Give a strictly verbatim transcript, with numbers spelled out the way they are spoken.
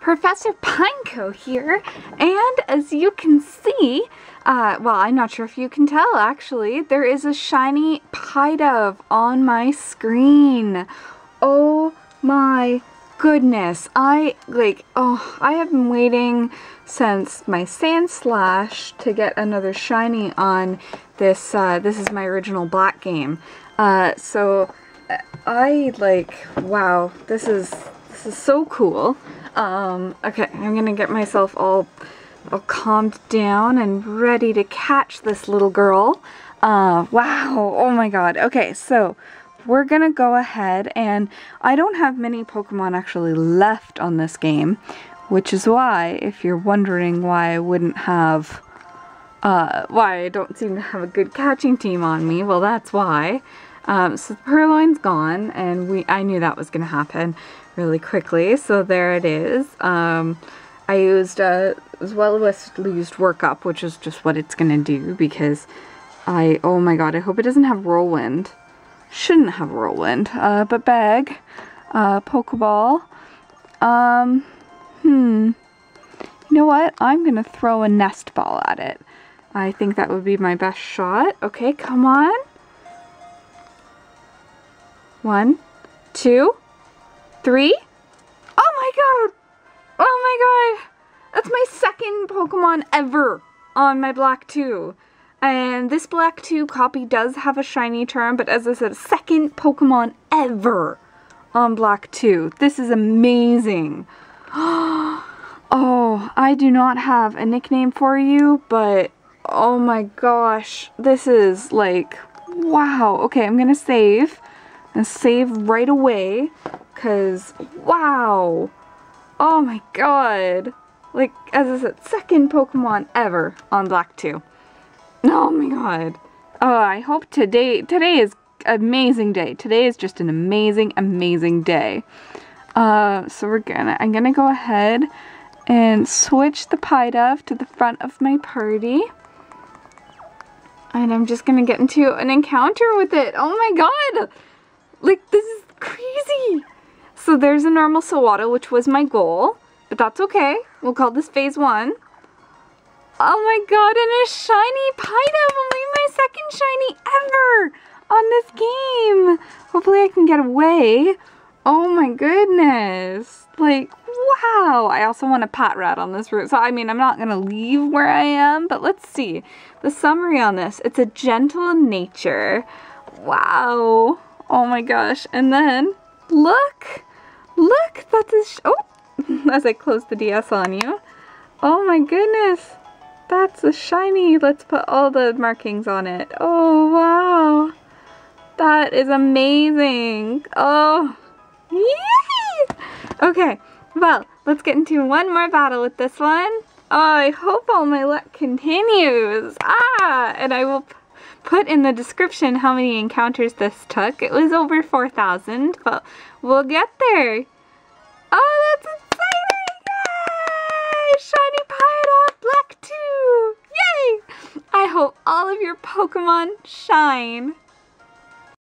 Professor Pineco here, and as you can see, uh, well, I'm not sure if you can tell actually, there is a shiny Pidove on my screen. Oh my goodness, I, like, oh, I have been waiting since my Sandslash to get another shiny on this, uh, this is my original Black game. Uh, so, I, like, wow, this is, this is so cool. Um, okay, I'm gonna get myself all, all calmed down and ready to catch this little girl. Uh, wow, oh my god. Okay, so we're gonna go ahead, and I don't have many Pokemon actually left on this game, which is why, if you're wondering why I wouldn't have, uh, why I don't seem to have a good catching team on me, well, that's why. Um, so the Purloin's gone, and we, I knew that was gonna happen really quickly, so there it is. Um, I used, uh, as well as used Work Up, which is just what it's gonna do, because I, oh my god, I hope it doesn't have Whirlwind. Shouldn't have Whirlwind, uh, but Bag, uh, Pokeball, um, hmm, you know what, I'm gonna throw a Nest Ball at it. I think that would be my best shot. Okay, come on. One, two, three. Oh my god! Oh my god! That's my second Pokemon ever on my Black two. And this Black two copy does have a shiny charm, but as I said, second Pokemon ever on Black two. This is amazing. Oh, I do not have a nickname for you, but oh my gosh. This is like, wow. Okay, I'm gonna save. And save right away, because wow, oh my god, like, as I said, second Pokemon ever on Black two. Oh my god. Oh, I hope today today is an amazing day. Today is just an amazing amazing day. Uh so we're gonna I'm gonna go ahead and switch the Pidove to the front of my party, and I'm just gonna get into an encounter with it. Oh my god. Like, this is crazy! So there's a normal Sewaddle, which was my goal, but that's okay. We'll call this phase one. Oh my god, and a shiny Pidove! Only my second shiny ever on this game! Hopefully I can get away. Oh my goodness! Like, wow! I also want a Patrat on this route, so I mean, I'm not gonna leave where I am, but let's see. The summary on this, it's a gentle nature. Wow! Oh my gosh, and then, look, look, that's a, sh oh, as I close the D S on you, oh my goodness, that's a shiny, let's put all the markings on it, oh wow, that is amazing, oh, yay! Okay, well, let's get into one more battle with this one. Oh, I hope all my luck continues, ah, and I will put in the description how many encounters this took. It was over four thousand, but we'll get there. Oh, that's exciting! Yay! Shiny Pidove Black two! Yay! I hope all of your Pokemon shine.